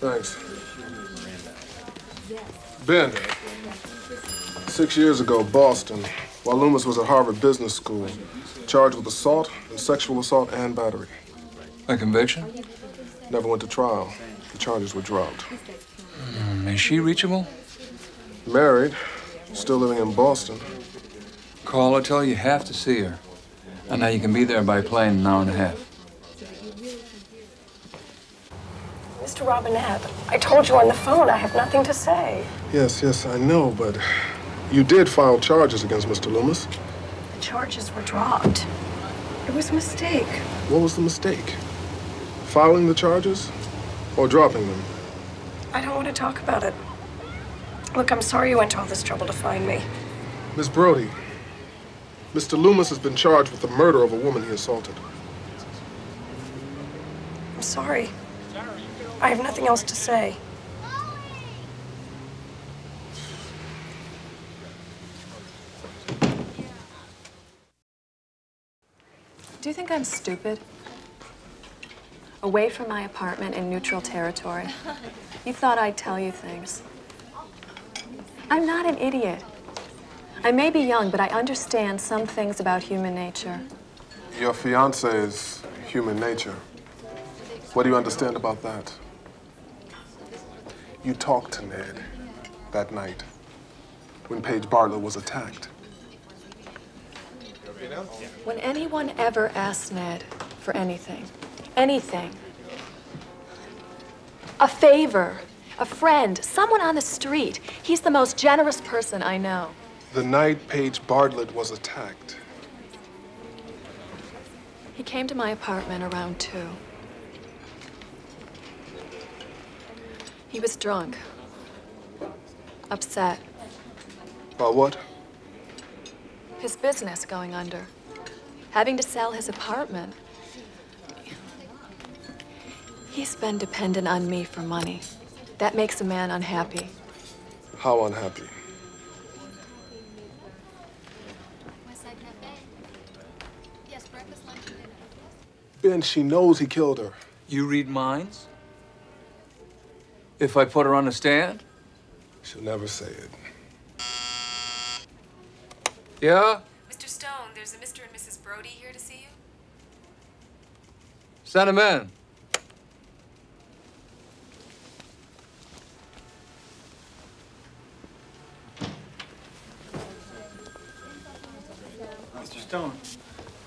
Thanks. Ben, 6 years ago, Boston, while Loomis was at Harvard Business School, charged with assault and sexual assault and battery. A conviction? Never went to trial. The charges were dropped. Is she reachable? Married, still living in Boston. Call her, tell her you have to see her. I know you can be there by plane in an hour and a half. Mr. Robinette, I told you on the phone I have nothing to say. Yes, I know, but you did file charges against Mr. Loomis. The charges were dropped. It was a mistake. What was the mistake? Filing the charges or dropping them? I don't want to talk about it. Look, I'm sorry you went to all this trouble to find me. Miss Brody, Mr. Loomis has been charged with the murder of a woman he assaulted. I'm sorry. I have nothing else to say. Do you think I'm stupid? Away from my apartment in neutral territory. You thought I'd tell you things. I'm not an idiot. I may be young, but I understand some things about human nature. Your fiancé is human nature. What do you understand about that? You talked to Ned that night when Paige Bartlett was attacked. When anyone ever asked Ned for anything, a favor, a friend, someone on the street, he's the most generous person I know. The night Paige Bartlett was attacked. He came to my apartment around 2. He was drunk, upset. About what? His business going under, having to sell his apartment. He's been dependent on me for money. That makes a man unhappy. How unhappy? Ben, she knows he killed her. You read minds? If I put her on the stand? She'll never say it. Yeah? Mr. Stone, there's a Mr. and Mrs. Brody here to see you. Send him in. Mr. Stone,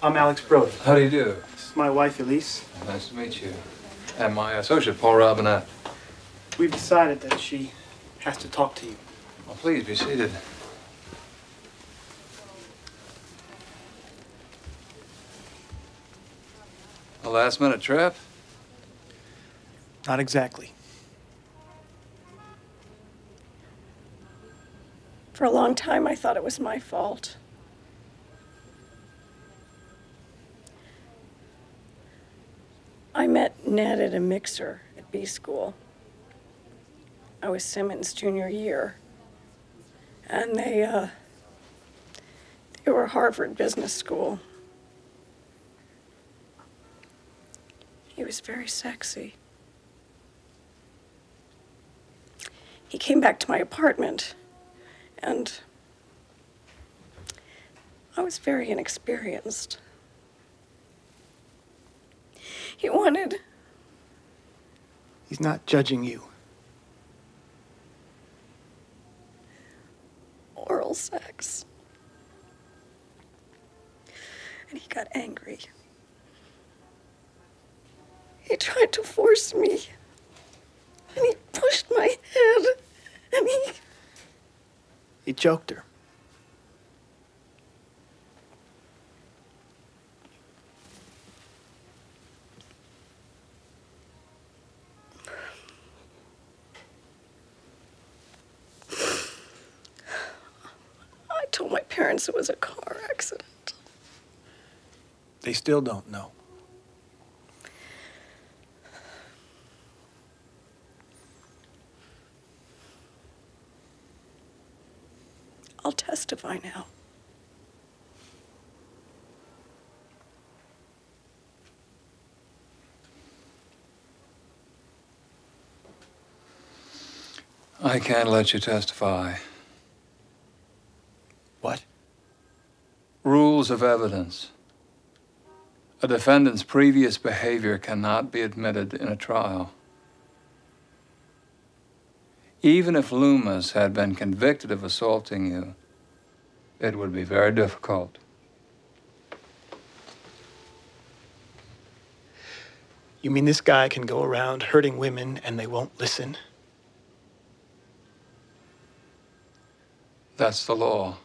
I'm Alex Brody. How do you do? This is my wife, Elise. Nice to meet you. And my associate, Paul Robinette. We've decided that she has to talk to you. Well, please be seated. A last-minute trip? Not exactly. For a long time, I thought it was my fault. I met Ned at a mixer at B School. I was Simmons' junior year, and they were Harvard Business School. He was very sexy. He came back to my apartment, and I was very inexperienced. He wanted... He's not judging you. Oral sex. And he got angry. He tried to force me. And he pushed my head. And he choked her. Parents, it was a car accident. They still don't know. I'll testify now. I can't let you testify. What? Rules of evidence. A defendant's previous behavior cannot be admitted in a trial. Even if Loomis had been convicted of assaulting you, it would be very difficult. You mean this guy can go around hurting women and they won't listen? That's the law.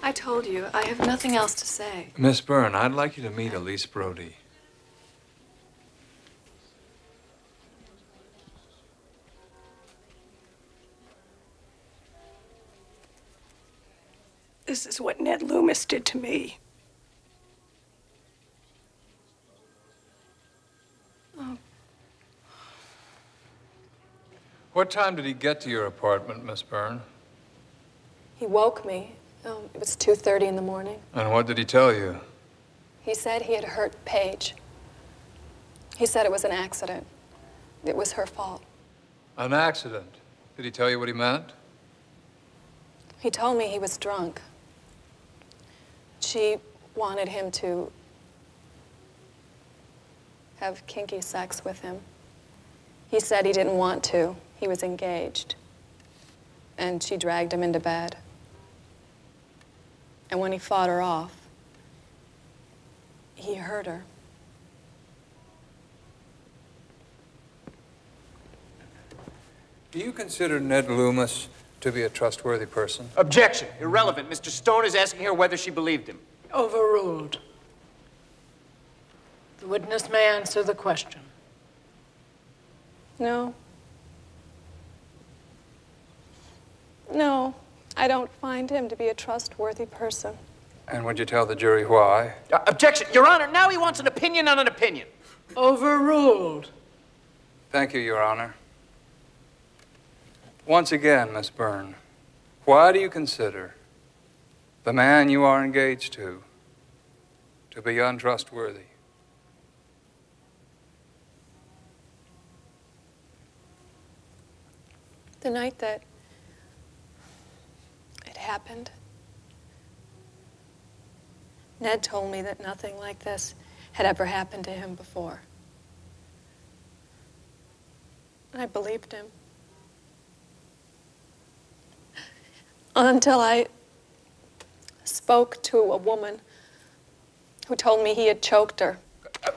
I told you, I have nothing else to say. Miss Byrne, I'd like you to meet Elise Brody. This is what Ned Loomis did to me. Oh. What time did he get to your apartment, Miss Byrne? He woke me. It was 2:30 in the morning. And what did he tell you? He said he had hurt Paige. He said it was an accident. It was her fault. An accident? Did he tell you what he meant? He told me he was drunk. She wanted him to have kinky sex with him. He said he didn't want to. He was engaged. And she dragged him into bed. And when he fought her off, he hurt her. Do you consider Ned Loomis to be a trustworthy person? Objection. Irrelevant. Mr. Stone is asking her whether she believed him. Overruled. The witness may answer the question. No. No, I don't find him to be a trustworthy person. And would you tell the jury why? Objection. Your Honor, now he wants an opinion on an opinion. Overruled. Thank you, Your Honor. Once again, Miss Byrne, why do you consider the man you are engaged to be untrustworthy? The night that it happened, Ned told me that nothing like this had ever happened to him before. I believed him. Until I spoke to a woman who told me he had choked her.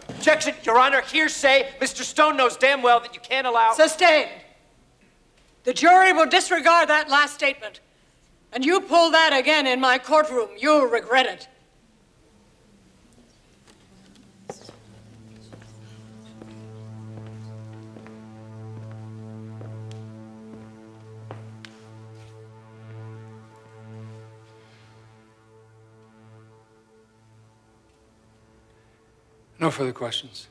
Objection, Your Honor. Hearsay. Mr. Stone knows damn well that you can't allow... Sustained. The jury will disregard that last statement. And you pull that again in my courtroom, you'll regret it. No further questions.